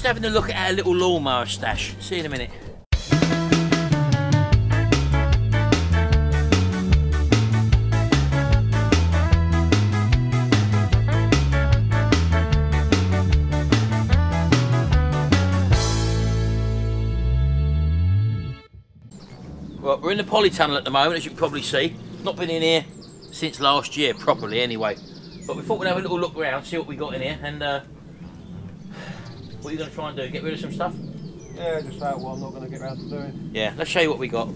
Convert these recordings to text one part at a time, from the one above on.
just having a look at our little lawnmower stash. See you in a minute. Right, we're in the polytunnel at the moment, as you can probably see. Not been in here since last year, properly anyway. But we thought we'd have a little look around, see what we got in here, and what are you going to try and do? Get rid of some stuff? Yeah, just about what I'm not going to get around to doing. Yeah, let's show you what we got.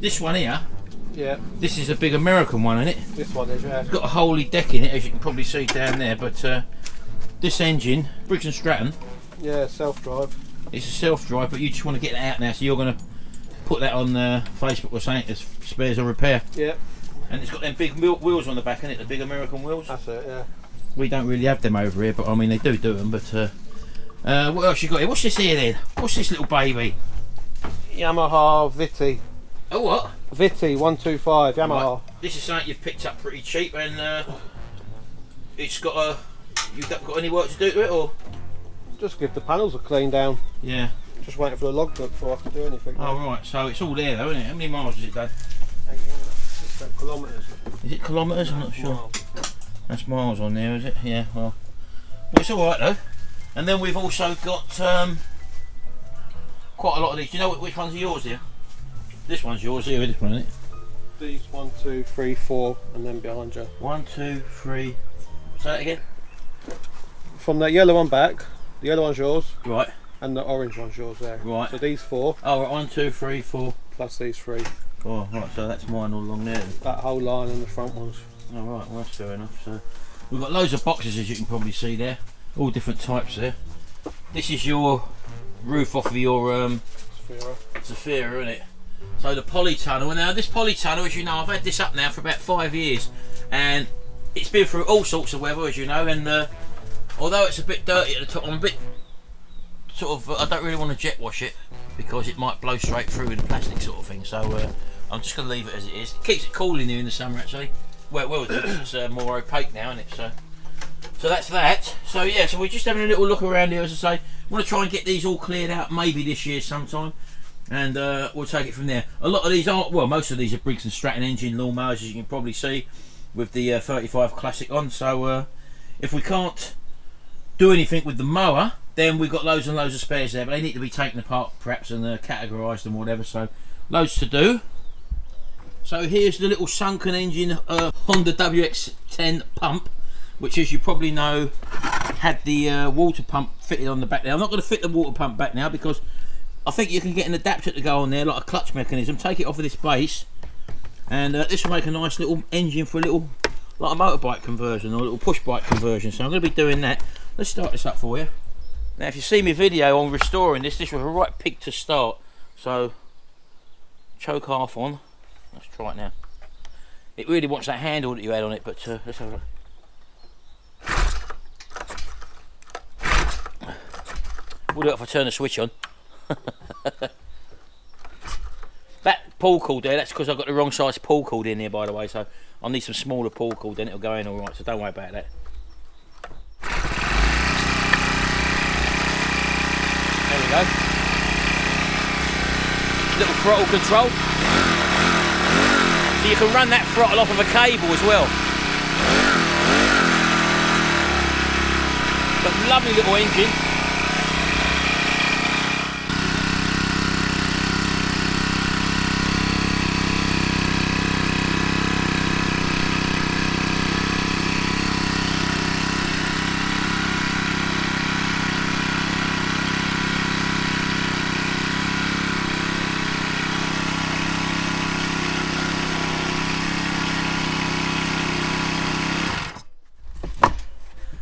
This one here, yeah, this is a big American one, isn't it? This one is, yeah. It's got a holy deck in it, as you can probably see down there, but this engine, Briggs and Stratton. Yeah, self-drive. It's a self-drive, but you just want to get it out now, so you're going to put that on Facebook or something as spares or repair. Yeah. And it's got them big wheels on the back, isn't it? The big American wheels. That's it, yeah. We don't really have them over here, but I mean, they do them, but... what else you got here? What's this here then? What's this little baby? Yamaha Vitti. Oh, what? Vitti 125 Yamaha. Right. This is something you've picked up pretty cheap, and it's got a... You've got any work to do to it, or...? Just give the panels a clean down. Yeah. Just waiting for the logbook before I can do anything. Oh, though. Right, so it's all there though, isn't it? How many miles has it done? 18 kilometres. Is it kilometres? No, I'm not sure. Miles. That's miles on there, is it? Yeah, well, it's all right though. And then we've also got quite a lot of these. Do you know which ones are yours here? This one's yours here, this one, isn't it? These 1, 2, 3, 4, and then behind you. 1, 2, 3. Say that again. From that yellow one back, the yellow one's yours. Right. And the orange one's yours there. Right. So these 4. Oh, right, 1, 2, 3, 4. Plus these 3. Oh, right, so that's mine all along there. That whole line and the front ones. All right, well, that's fair enough. So we've got loads of boxes, as you can probably see there. All different types there. This is your roof off of your Zefira, isn't it? So the polytunnel. Now this polytunnel, as you know, I've had this up now for about 5 years, and it's been through all sorts of weather, as you know. And although it's a bit dirty at the top, I'm a bit sort of I don't really want to jet wash it because it might blow straight through with the plastic sort of thing. So I'm just going to leave it as it is. It keeps it cool in here in the summer, actually. Well, it's more opaque now, isn't it? So that's that. So yeah, so we're just having a little look around here, as I say. I want to try and get these all cleared out, maybe this year sometime, and we'll take it from there. A lot of these aren't, well, most of these are Briggs and Stratton engine lawnmowers, as you can probably see, with the 35 Classic on. So if we can't do anything with the mower, then we've got loads and loads of spares there, but they need to be taken apart perhaps and categorised and whatever, so loads to do. So here's the little sunken engine Honda WX10 pump, which, as you probably know, had the water pump fitted on the back there. I'm not going to fit the water pump back now because I think you can get an adapter to go on there, like a clutch mechanism. Take it off of this base, and this will make a nice little engine for a little, like a motorbike conversion or a little push bike conversion. So I'm going to be doing that. Let's start this up for you. Now, if you see my video on restoring this, this was a right pig to start. So choke half on. Let's try it now. It really wants that handle that you had on it, but let's have a look. We'll do it if I turn the switch on. That pull cord there, that's because I've got the wrong size pull cord in there, by the way, so I need some smaller pull cord, then it'll go in alright, so don't worry about that. There we go. Little throttle control. So you can run that throttle off of a cable as well. But lovely little engine.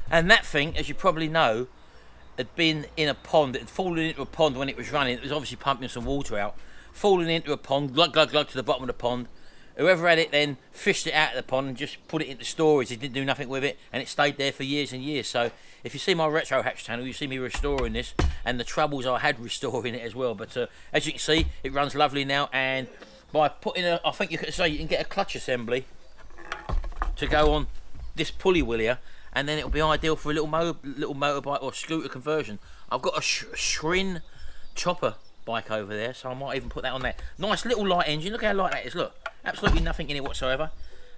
And that thing, as you probably know, had been in a pond. It had fallen into a pond when it was running. It was obviously pumping some water out. Fallen into a pond, glug, glug, glug to the bottom of the pond. Whoever had it then fished it out of the pond and just put it into storage. They didn't do nothing with it, and it stayed there for years and years. So if you see my RetroHacks channel, you see me restoring this and the troubles I had restoring it as well. But as you can see, it runs lovely now. And by putting a, I think you could say you can get a clutch assembly to go on this pulley wheel here. and then it'll be ideal for a little motorbike or scooter conversion. I've got a Schrin chopper bike over there, so I might even put that on there. Nice little light engine, look how light that is, look. Absolutely nothing in it whatsoever.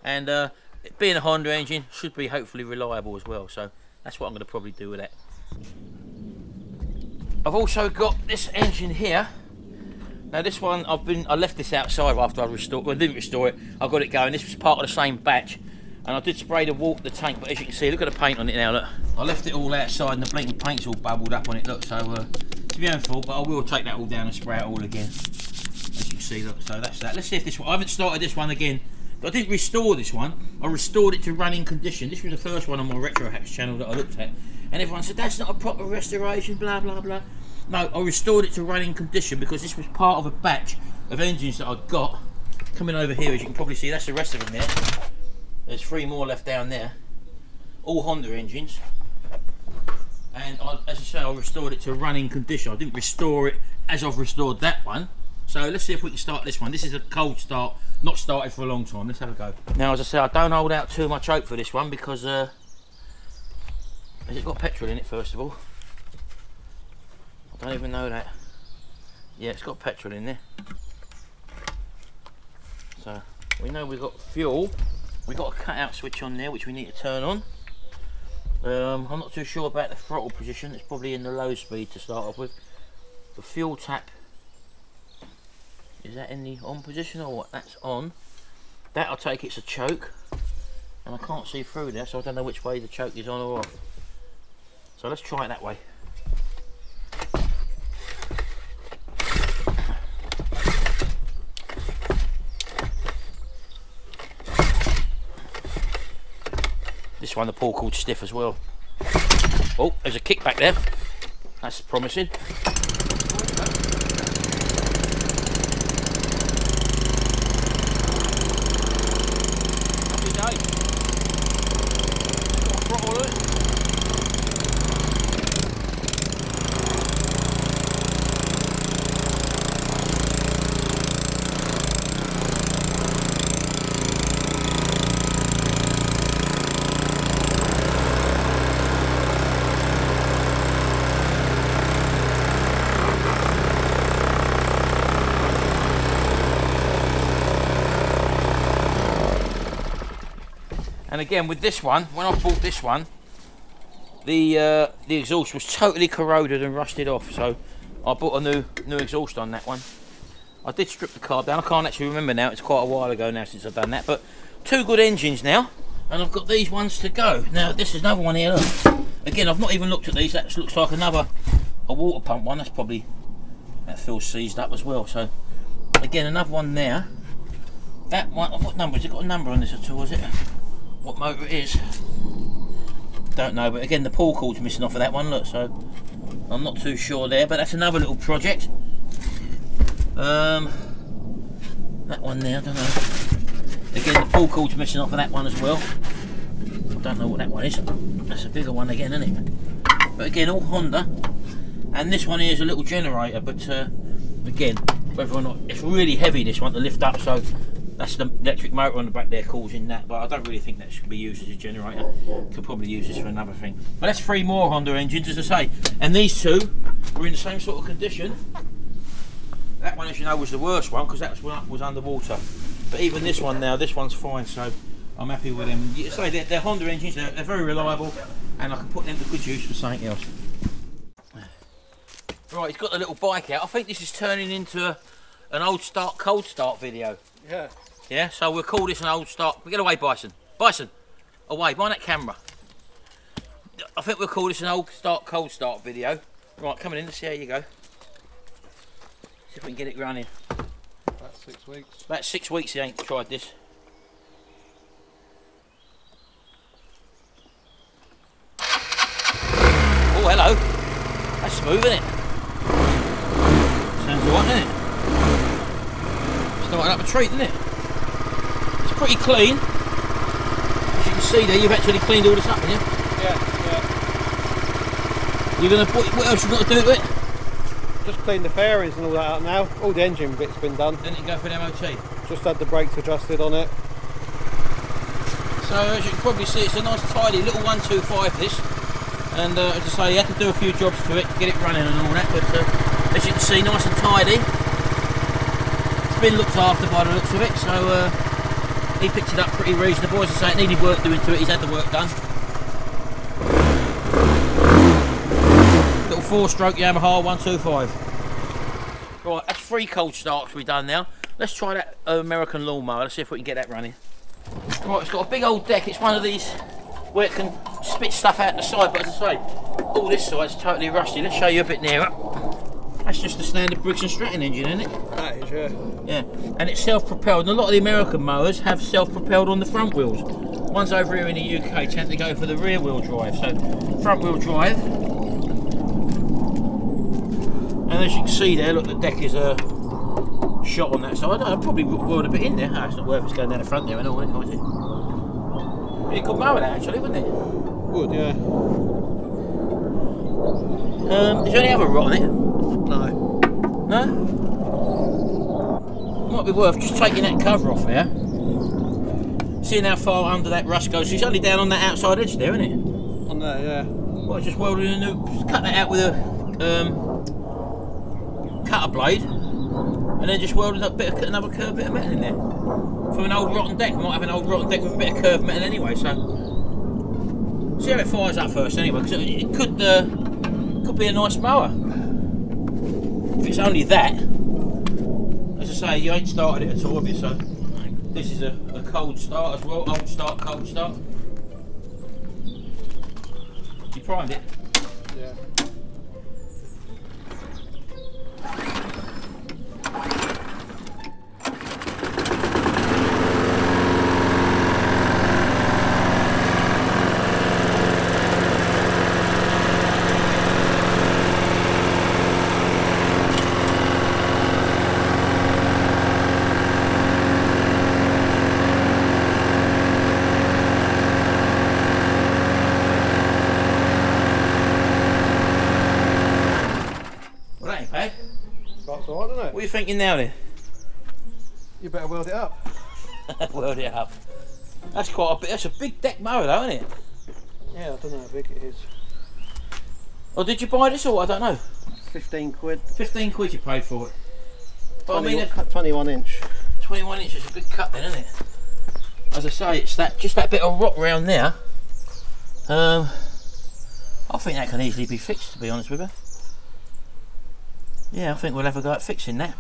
And it being a Honda engine, should be hopefully reliable as well, so that's what I'm going to probably do with that. I've also got this engine here. Now this one, I left this outside after I restored, well, I didn't restore it, I got it going. This was part of the same batch, and I did spray the water, the tank, but as you can see, look at the paint on it now, look. I left it all outside and the blinking paint's all bubbled up on it, look, so it's my own fault, but I will take that all down and spray it all again. As you can see, look, so that's that. Let's see if this one, I haven't started this one again, but I didn't restore this one, I restored it to running condition. This was the first one on my RetroHacks channel that I looked at, and everyone said, that's not a proper restoration, blah, blah, blah. No, I restored it to running condition because this was part of a batch of engines that I've got coming over here. As you can probably see, that's the rest of them there. There's 3 more left down there, all Honda engines. And as I say, I restored it to running condition. I didn't restore it as I've restored that one. So let's see if we can start this one. This is a cold start, not started for a long time. Let's have a go. Now, as I say, I don't hold out too much hope for this one because has it got petrol in it, first of all? Don't even know that. Yeah, it's got petrol in there. So we know we've got fuel. We've got a cutout switch on there, which we need to turn on. I'm not too sure about the throttle position. It's probably in the low speed to start off with. The fuel tap, is that in the on position or what? That's on. That, I take it's a choke. And I can't see through there, so I don't know which way the choke is on or off. So let's try it that way. This one, the paw called stiff as well. Oh, there's a kickback there. That's promising. And again with this one, when I bought this one, the exhaust was totally corroded and rusted off, so I bought a new exhaust on that one. I did strip the carb down, I can't actually remember now, it's quite a while ago now since I've done that, but 2 good engines now, and I've got these ones to go. Now this is another one here, look. Again, I've not even looked at these, that looks like a water pump one, that's probably, that feels seized up as well, so again another one there. That one, what number, has it got a number on this at all, is it? What motor it is, don't know, but again the pull cord's missing off of that one, look, so I'm not too sure there, but that's another little project. That one there, I don't know, again the pull cord's missing off of that one as well. I don't know what that one is, that's a bigger one again, isn't it? But again all Honda, and this one here is a little generator, but again whether or not, it's really heavy this one to lift up, so that's the electric motor on the back there causing that, but I don't really think that should be used as a generator. Could probably use this for another thing. But that's 3 more Honda engines, as I say. And these 2 were in the same sort of condition. That one, as you know, was the worst one, because that was underwater. But even this one now, this one's fine, so I'm happy with them. You say they're Honda engines, they're very reliable, and I can put them to good use for something else. Right, he's got the little bike out. I think this is turning into an old start, cold start video. Yeah. Yeah, so we'll call this an old start. Get away, Bison. Bison, away, behind that camera. I think we'll call this an old start, cold start video. Right, coming in to see how you go. See if we can get it running. About 6 weeks. About 6 weeks he ain't tried this. Oh, hello. That's smooth, isn't it? Sounds all right, doesn't it? Started up a treat, didn't it? It's pretty clean. As you can see there, you've actually cleaned all this up, haven't you? Yeah. You're gonna. What else you got to do to it? Just clean the fairings and all that out now. All the engine bit's been done. Then it can go for an MOT. Just had the brakes adjusted on it. So as you can probably see, it's a nice tidy little 125 this, and as I say, you had to do a few jobs to it, get it running and all that, but as you can see, nice and tidy. It's been looked after by the looks of it, so he picked it up pretty reasonable. As I say, it needed work doing to it, he's had the work done. Little 4-stroke Yamaha 125. Right, that's 3 cold starts we've done now. Let's try that American lawnmower, let's see if we can get that running. Right, it's got a big old deck, it's one of these where it can spit stuff out the side, but as I say, all this side's totally rusty. Let's show you a bit nearer. That's just the standard Briggs and Stratton engine, isn't it? That is, yeah. Yeah, and it's self-propelled, and a lot of the American mowers have self-propelled on the front wheels. Ones over here in the UK tend to go for the rear wheel drive, so front wheel drive. And as you can see there, look, the deck is a shot on that side. I probably whirled a bit in there. Oh, it's not worth it going down the front there and all that, is it? Be a good mower that actually, wouldn't it? Would, yeah. Is there any other rot on it? No. No? Might be worth just taking that cover off there. Seeing how far under that rust goes. It's only down on that outside edge there, isn't it? On there, yeah. Well, just welded in a new, cut that out with a cutter blade. And then just welded up another curved bit of metal in there. For an old rotten deck, we might have an old rotten deck with a bit of curved metal anyway. So see how it fires up first anyway, because it could be a nice mower. If it's only that, as I say, you ain't started it at all, have you? So this is a cold start as well, old start, cold start. You primed it? Yeah. What are you thinking now then? You better weld it up. Weld it up. That's quite a bit. That's a big deck mower though, isn't it? Yeah, I don't know how big it is. Oh, did you buy this or what? I don't know. 15 quid. 15 quid you paid for it. But 20, I mean, 21 inch. 21 inch is a big cut then, isn't it? As I say, it's that just that bit of rock round there. I think that can easily be fixed, to be honest with you. Yeah, I think we'll have a go at fixing that.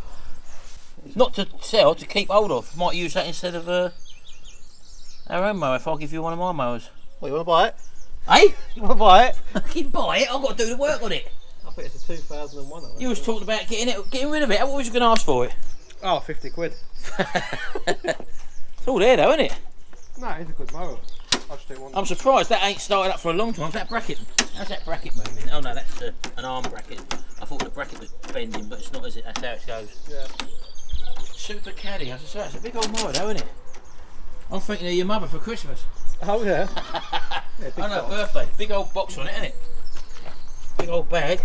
Not to sell, to keep hold of. Might use that instead of our own mower if I'll give you one of my mowers. What, you want to buy it? Eh? You want to buy it? I can buy it, I've got to do the work on it. I think it's a 2001. You was talking about getting rid of it. What was you going to ask for it? Oh, 50 quid. It's all there though, isn't it? No, it's a good mower. I just didn't want I'm surprised that ain't started up for a long time. How's that bracket moving? Oh no, that's an arm bracket. I thought the bracket was bending, but it's not, is it? That's how it goes. Yeah. Super caddy, as I say, it's a big old mower though, isn't it? I'm thinking of your mother for Christmas. Oh yeah. Yeah, on her birthday. Big old box on it, isn't it? Big old bag.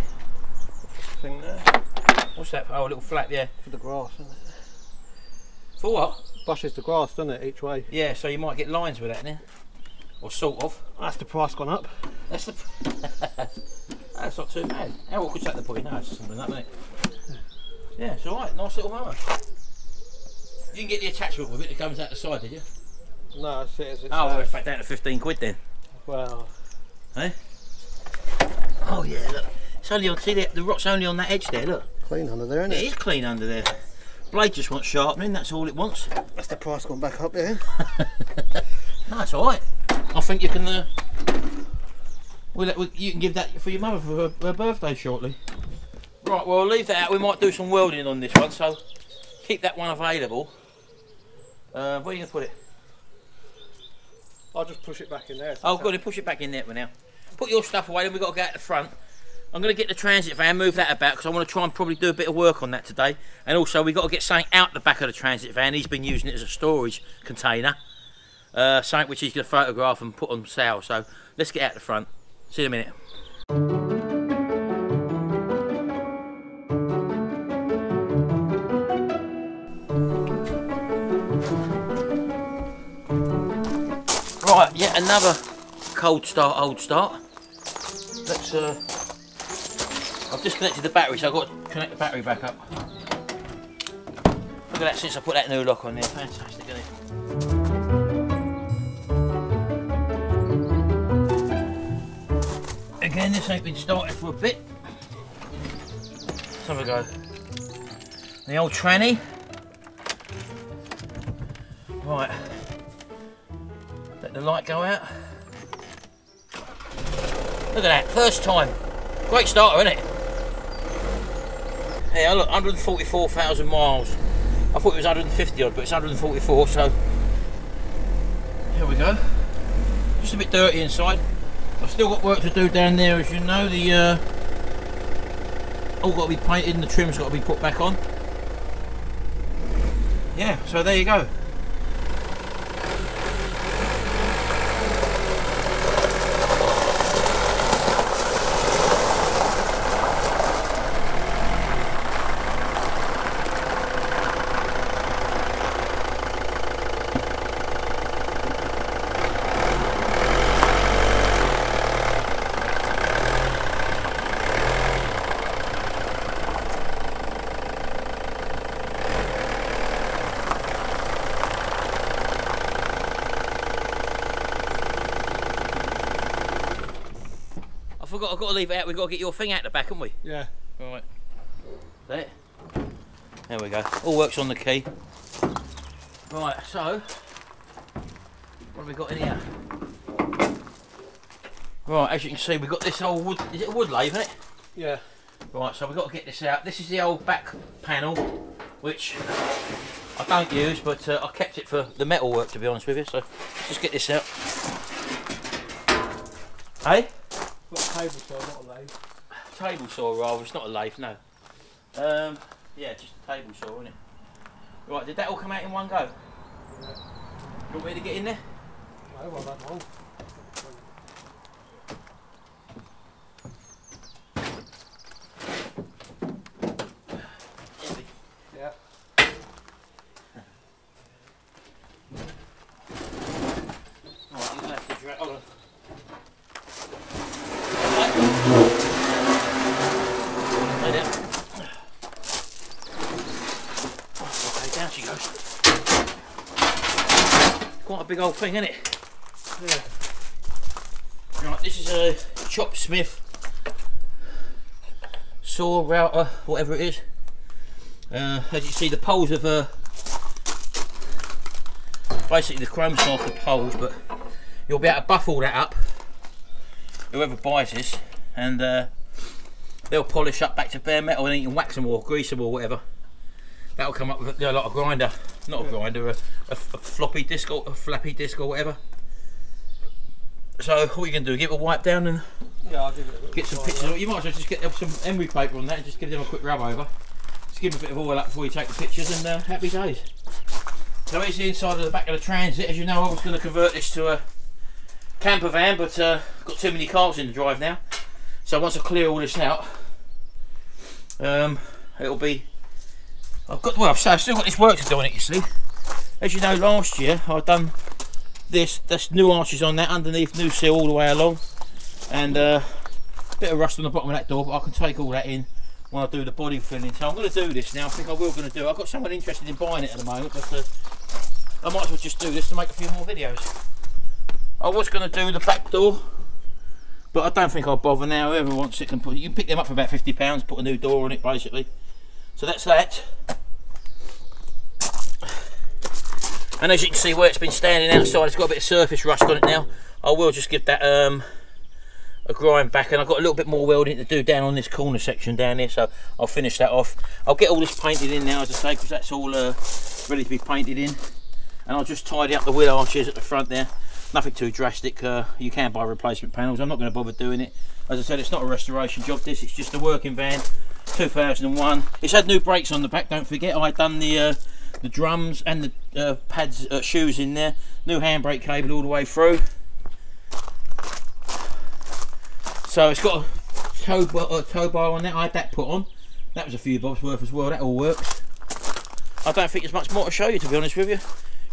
Thing there. What's that for? Oh, a little flap, yeah. For the grass, isn't it? For what? Brushes the grass, doesn't it, each way? Yeah, so you might get lines with that now. Or sort of. That's the price gone up. That's the that's not too bad. How awkward is that the point? No, it's something like that, isn't it? Yeah, it's alright, nice little mower. You didn't get the attachment with it that comes out the side, did you? No, it's oh, well, it's back down to 15 quid then. Well. Eh? Oh yeah, look. It's only on, see the rot's only on that edge there, look. Clean under there, isn't it? It is clean under there. Blade just wants sharpening, that's all it wants. That's the price gone back up there. No, it's alright. I think you can you can give that for your mother for her birthday shortly. Right, well, I'll leave that out. We might do some welding on this one, so keep that one available. Where are you going to put it? I'll just push it back in there. Oh, good, push it back in there for now. Put your stuff away, then we've got to go out the front. I'm going to get the transit van, move that about, because I want to try and probably do a bit of work on that today. And also, we've got to get something out the back of the transit van. He's been using it as a storage container. Something which he's going to photograph and put on sale, so let's get out the front. See you in a minute. Right, yet another cold start, old start. Let's, I've disconnected the battery, so I've got to connect the battery back up. Look at that, since I put that new lock on there, fantastic, isn't it? Again, this ain't been started for a bit. Let's have a go. The old tranny. Right. Let the light go out. Look at that, first time. Great starter, isn't it? Yeah, look, 144,000 miles. I thought it was 150 odd, but it's 144, so. Here we go. Just a bit dirty inside. I've still got work to do down there, as you know. The all got to be painted and the trim's got to be put back on. Yeah, so there you go. I've got to leave it out, we've got to get your thing out the back, haven't we? Yeah. Alright. There. There we go. All works on the key. Right, so what have we got in here? Right, as you can see, we've got this old wood, is it a wood lathe, isn't it? Yeah. Right, so we've got to get this out. This is the old back panel, which I don't use, but I kept it for the metal work, to be honest with you, so let's just get this out. Hey? Table saw, not a lathe. Table saw rather, it's not a lathe, no. Yeah, just a table saw, isn't it? Right, did that all come out in one go? Yeah. You want me to get in there? No, well, that won't. Yeah. Alright, I'm gonna have to drag on. A big old thing, isn't it? Yeah. Right, this is a Shopsmith saw, router, whatever it is. As you see, the poles have basically the chrome's off the poles, but you'll be able to buff all that up, whoever buys this, and they'll polish up back to bare metal and you can wax them or grease them or whatever. That'll come up with a lot of grinder. Not a grinder, a flappy disc or whatever. So what you can do, give it a wipe down and yeah, I'll give it a bit, get some pictures. You might as well just get some emery paper on that and just give them a quick rub over. Just give them a bit of oil up before you take the pictures and happy days. So it's the inside of the back of the Transit. As you know, I was going to convert this to a camper van, but I've got too many cars in the drive now. So once I clear all this out, it'll be... I've still got this work to do on it, you see. As you know, last year I've done this new arches on that underneath, new seal all the way along, and a bit of rust on the bottom of that door, but I can take all that in when I do the body filling. So I'm going to do this now. I think I will going to do it. I've got someone interested in buying it at the moment, but I might as well just do this to make a few more videos. I was going to do the back door, but I don't think I'll bother now. Whoever wants it can put it. You can pick them up for about £50, put a new door on it basically. So that's that. And as you can see, where it's been standing outside, it's got a bit of surface rust on it now. I will just give that a grind back, and I've got a little bit more welding to do down on this corner section down here, so I'll finish that off. I'll get all this painted in now, as I say, because that's all ready to be painted in. And I'll just tidy up the wheel arches at the front there. Nothing too drastic. You can buy replacement panels. I'm not going to bother doing it. As I said, it's not a restoration job this, it's just a working van. 2001. It's had new brakes on the back, don't forget. I done the drums and the pads, shoes in there. New handbrake cable all the way through. So it's got a tow bar on there. I had that put on. That was a few bobs worth as well. That all works. I don't think there's much more to show you, to be honest with you.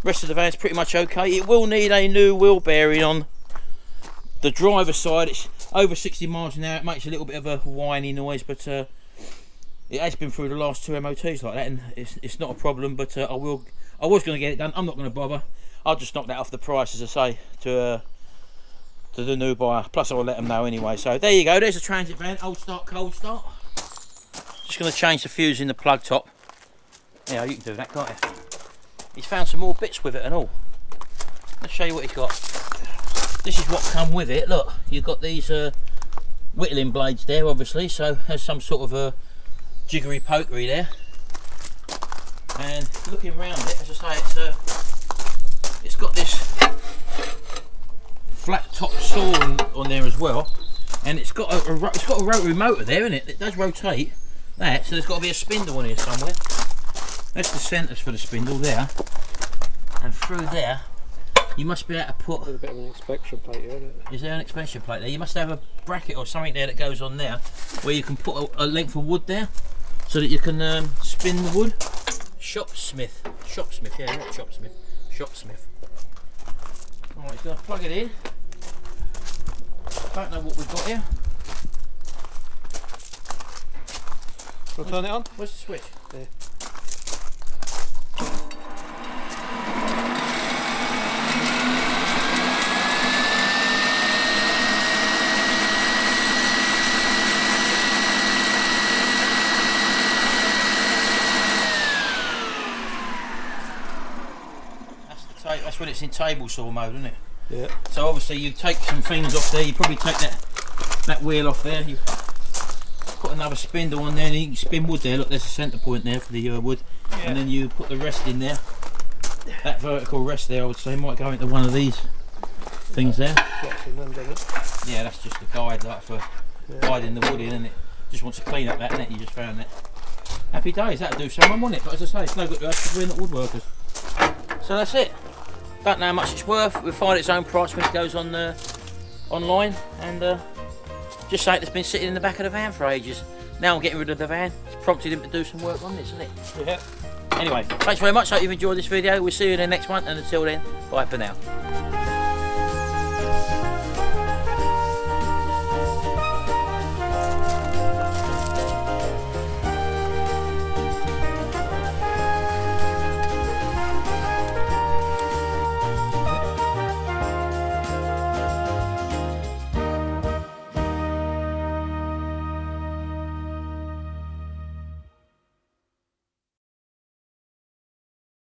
Rest of the van's pretty much okay. It will need a new wheel bearing on the driver's side. It's over 60 miles an hour. It makes a little bit of a whiny noise, but it has been through the last two MOTs like that, and it's not a problem. But I was going to get it done. I'm not going to bother. I'll just knock that off the price, as I say, to the new buyer. Plus, I'll let them know anyway. So there you go. There's a Transit van, old start, cold start. Just going to change the fuse in the plug top. Yeah, you can do that, can't you? He's found some more bits with it and all. Let's show you what he's got. This is what come with it. Look, you've got these whittling blades there, obviously. So there's some sort of a jiggery pokery there. And looking around it, as I say, it's got this flat top saw on there as well, and it's got a rotary motor there, isn't it? It does rotate that, so there's got to be a spindle on here somewhere. That's the centers for the spindle there, and through there you must be able to put. There's a bit of an expansion plate here, isn't it? Is there an expansion plate there? You must have a bracket or something there that goes on there, where you can put a length of wood there, so that you can spin the wood. Shopsmith, yeah, not Shopsmith, Shopsmith. Alright, he's going to plug it in. Don't know what we've got here. We'll turn it on. Where's the switch? There. That's when it's in table saw mode, isn't it? Yeah. So obviously you take some things off there. You probably take that wheel off there. You put another spindle on there, and you can spin wood there. Look, there's a centre point there for the wood, yeah. And then you put the rest in there. That vertical rest there, I would say, might go into one of these things there. Yeah, that's just the guide, like, for guiding the wood in, isn't it? Just want to clean up that, innit? You just found that. Happy days, that'll do someone, won't it? But as I say, it's no good to us because we're not woodworkers. So that's it. Don't know how much it's worth. We'll find its own price when it goes on online, and just something that's been sitting in the back of the van for ages. Now I'm getting rid of the van. It's prompted him to do some work on this, isn't it? Yeah. Anyway, thanks very much. Hope you've enjoyed this video. We'll see you in the next one, and until then, bye for now.